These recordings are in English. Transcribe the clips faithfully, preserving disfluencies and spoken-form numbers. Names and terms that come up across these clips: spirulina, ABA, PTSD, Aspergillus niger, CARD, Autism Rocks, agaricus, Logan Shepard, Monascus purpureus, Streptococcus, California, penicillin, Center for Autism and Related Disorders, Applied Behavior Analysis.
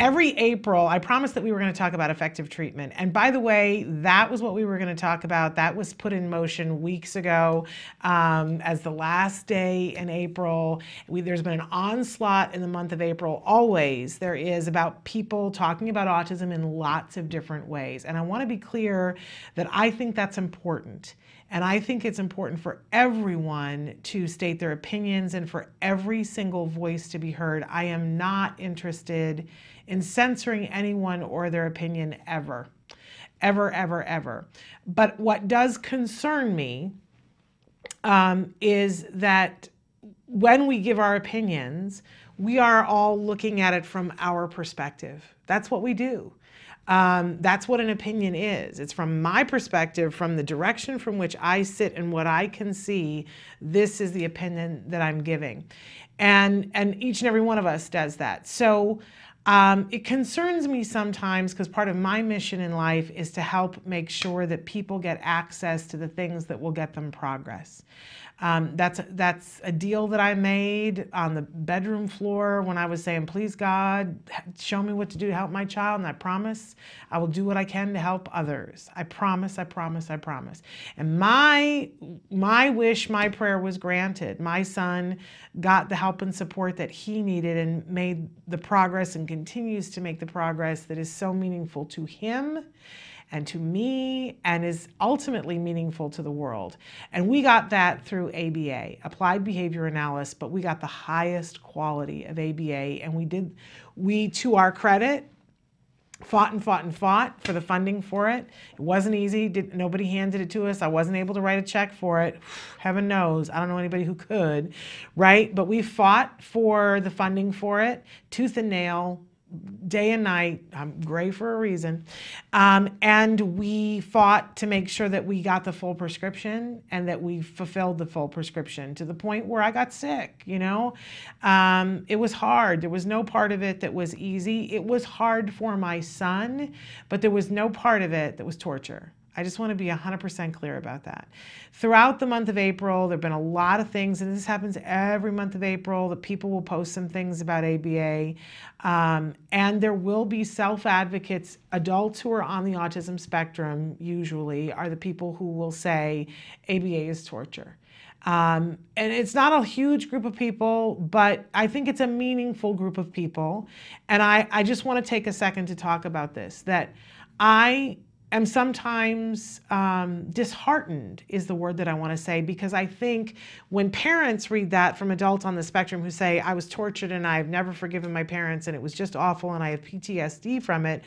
every April, I promised that we were going to talk about effective treatment. And by the way, that was what we were going to talk about. That was put in motion weeks ago um, as the last day in April. We, there's been an onslaught in the month of April. Always there is about people talking about autism in lots of different ways. And I want to be clear that I think that's important. And I think it's important for everyone to state their opinions and for every single voice to be heard. I am not interested in censoring anyone or their opinion ever, ever, ever, ever. But what does concern me um, is that when we give our opinions, we are all looking at it from our perspective. That's what we do. Um, that's what an opinion is. It's from my perspective, from the direction from which I sit and what I can see, this is the opinion that I'm giving. And, and each and every one of us does that. So um, it concerns me sometimes because part of my mission in life is to help make sure that people get access to the things that will get them progress. Um, that's, that's a deal that I made on the bedroom floor when I was saying, please God, show me what to do to help my child. And I promise I will do what I can to help others. I promise, I promise, I promise. And my, my wish, my prayer was granted. My son got the help and support that he needed and made the progress and continues to make the progress that is so meaningful to him and to me, and is ultimately meaningful to the world. And we got that through A B A, Applied Behavior Analysis, but we got the highest quality of A B A, and we did, we, to our credit, fought and fought and fought for the funding for it. It wasn't easy. Did, nobody handed it to us. I wasn't able to write a check for it. Heaven knows. I don't know anybody who could, right? But we fought for the funding for it, tooth and nail, day and night. I'm gray for a reason. Um, and we fought to make sure that we got the full prescription and that we fulfilled the full prescription to the point where I got sick, you know. Um, it was hard. There was no part of it that was easy. It was hard for my son, but there was no part of it that was torture. I just want to be one hundred percent clear about that. Throughout the month of April, there have been a lot of things, and this happens every month of April, that people will post some things about A B A. Um, and there will be self-advocates. Adults who are on the autism spectrum, usually, are the people who will say A B A is torture. Um, and it's not a huge group of people, but I think it's a meaningful group of people. And I, I just want to take a second to talk about this, that I... I'm sometimes um, disheartened is the word that I want to say, because I think when parents read that from adults on the spectrum who say, I was tortured and I've never forgiven my parents and it was just awful and I have P T S D from it,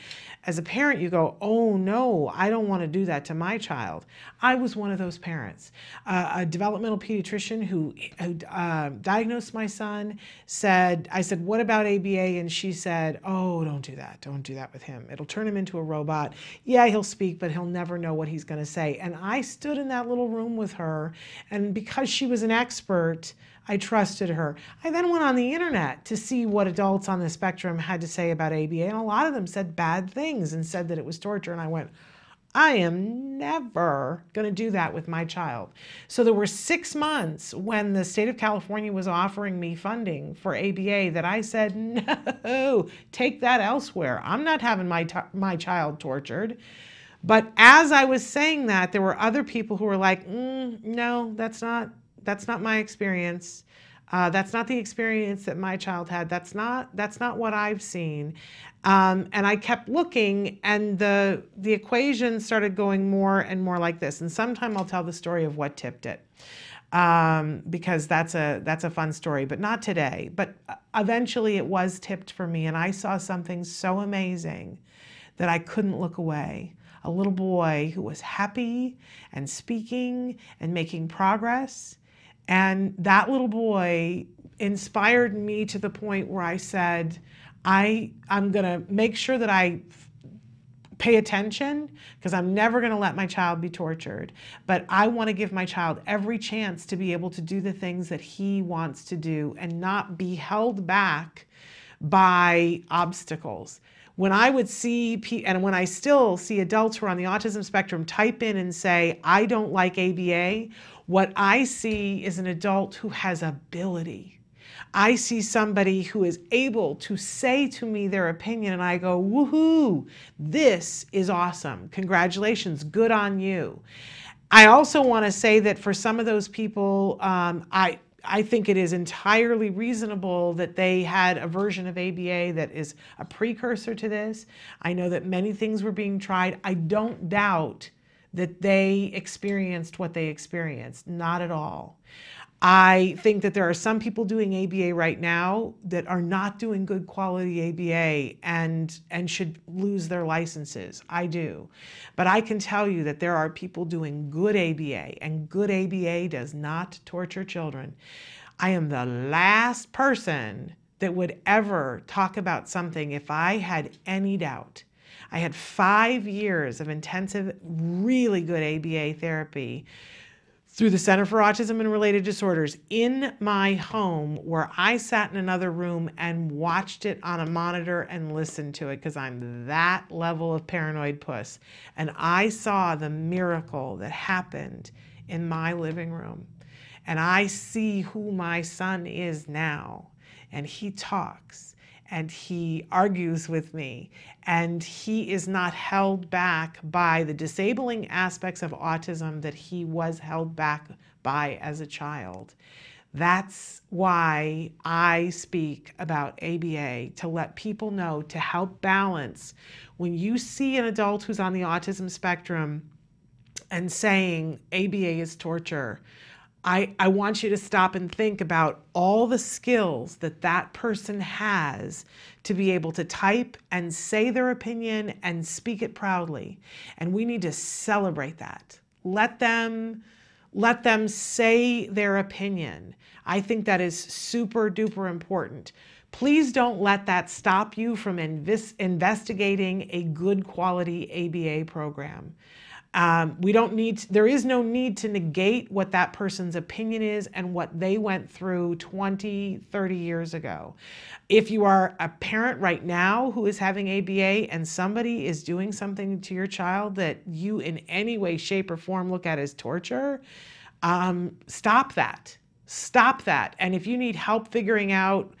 as a parent you go, oh no, I don't want to do that to my child. I was one of those parents. Uh, a developmental pediatrician who, who uh, diagnosed my son said, I said, what about A B A? And she said, oh, don't do that. Don't do that with him. It'll turn him into a robot. Yeah, he'll speak, but he'll never know what he's going to say. And I stood in that little room with her, and because she was an expert, I trusted her. I then went on the internet to see what adults on the spectrum had to say about A B A, and a lot of them said bad things and said that it was torture, and I went, I am never going to do that with my child. So there were six months when the state of California was offering me funding for A B A that I said, no, take that elsewhere. I'm not having my, my child tortured. But as I was saying that, there were other people who were like, mm, no, that's not, that's not my experience. Uh, that's not the experience that my child had. That's not, that's not what I've seen. Um, and I kept looking, and the, the equation started going more and more like this. And sometime I'll tell the story of what tipped it, um, because that's a, that's a fun story, but not today. But eventually it was tipped for me, and I saw something so amazing that I couldn't look away. A little boy who was happy and speaking and making progress. And that little boy inspired me to the point where I said, I, I'm going to make sure that I pay attention, because I'm never going to let my child be tortured. But I want to give my child every chance to be able to do the things that he wants to do and not be held back by obstacles. When I would see, and when I still see adults who are on the autism spectrum type in and say, I don't like A B A, what I see is an adult who has ability. I see somebody who is able to say to me their opinion and I go, woohoo, this is awesome. Congratulations, good on you. I also want to say that for some of those people, um, I, I think it is entirely reasonable that they had a version of A B A that is a precursor to this. I know that many things were being tried. I don't doubt that they experienced what they experienced, not at all. I think that there are some people doing A B A right now that are not doing good quality A B A and, and should lose their licenses. I do. But I can tell you that there are people doing good A B A, and good A B A does not torture children. I am the last person that would ever talk about something if I had any doubt. I had five years of intensive, really good A B A therapy through the Center for Autism and Related Disorders in my home, where I sat in another room and watched it on a monitor and listened to it because I'm that level of paranoid puss. And I saw the miracle that happened in my living room. And I see who my son is now. And he talks and he argues with me. And he is not held back by the disabling aspects of autism that he was held back by as a child. That's why I speak about A B A, to let people know, to help balance. When you see an adult who's on the autism spectrum and saying A B A is torture, I, I want you to stop and think about all the skills that that person has to be able to type and say their opinion and speak it proudly. And we need to celebrate that. Let them, let them say their opinion. I think that is super duper important. Please don't let that stop you from inv- investigating a good quality A B A program. Um, we don't need, to, there is no need to negate what that person's opinion is and what they went through twenty, thirty years ago. If you are a parent right now who is having A B A and somebody is doing something to your child that you in any way, shape, or form look at as torture, um, stop that. Stop that. And if you need help figuring out,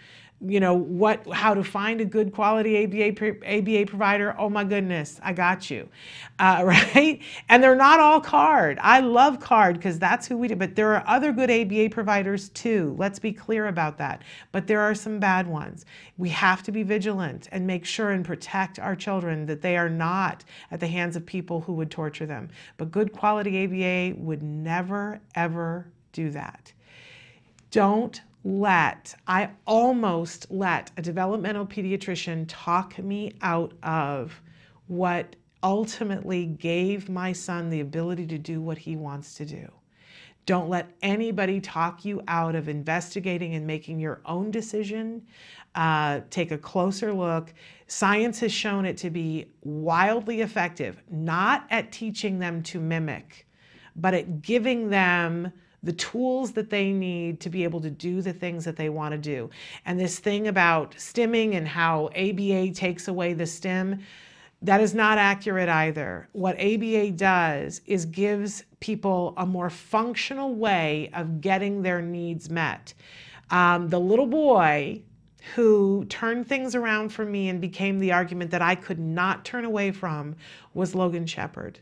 you know, what, how to find a good quality A B A, A B A provider, oh my goodness, I got you, uh, right? And they're not all C A R D. I love C A R D because that's who we do, but there are other good A B A providers too. Let's be clear about that. But there are some bad ones. We have to be vigilant and make sure and protect our children that they are not at the hands of people who would torture them. But good quality A B A would never, ever do that. Don't let, I almost let a developmental pediatrician talk me out of what ultimately gave my son the ability to do what he wants to do. Don't let anybody talk you out of investigating and making your own decision. Uh, take a closer look. Science has shown it to be wildly effective, not at teaching them to mimic, but at giving them the tools that they need to be able to do the things that they want to do. And this thing about stimming and how A B A takes away the stim, that is not accurate either. What A B A does is gives people a more functional way of getting their needs met. Um, the little boy who turned things around for me and became the argument that I could not turn away from was Logan Shepard.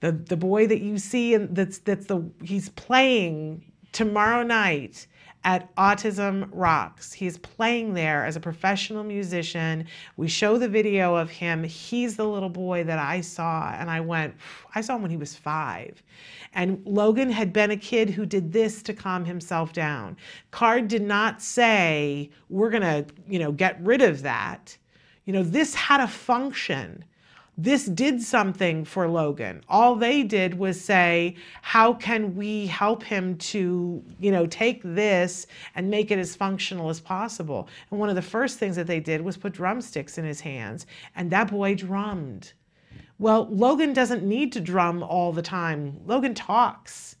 The, the boy that you see, and that's, that's the, he's playing tomorrow night at Autism Rocks. He's playing there as a professional musician. We show the video of him. He's the little boy that I saw, and I went, I saw him when he was five. And Logan had been a kid who did this to calm himself down. C A R D did not say, we're gonna, you know, get rid of that. You know, this had a function. This did something for Logan. All they did was say, how can we help him to, you know, take this and make it as functional as possible? And one of the first things that they did was put drumsticks in his hands, and that boy drummed. Well, Logan doesn't need to drum all the time. Logan talks.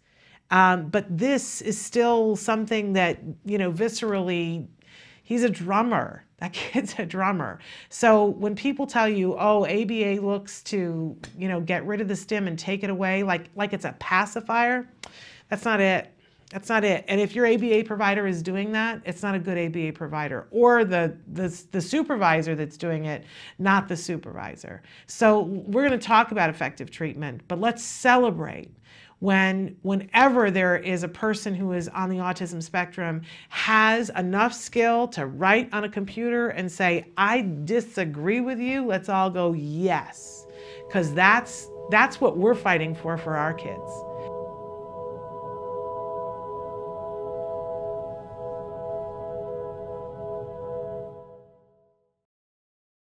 Um, but this is still something that, you know, viscerally, he's a drummer. That kid's a drummer. So when people tell you, oh, A B A looks to, you know, get rid of the stim and take it away, like, like it's a pacifier, that's not it. That's not it. And if your A B A provider is doing that, it's not a good A B A provider, or the, the, the supervisor that's doing it, not the supervisor. So we're going to talk about effective treatment, but let's celebrate when whenever there is a person who is on the autism spectrum has enough skill to write on a computer and say, I disagree with you, let's all go yes. Because that's, that's what we're fighting for for our kids.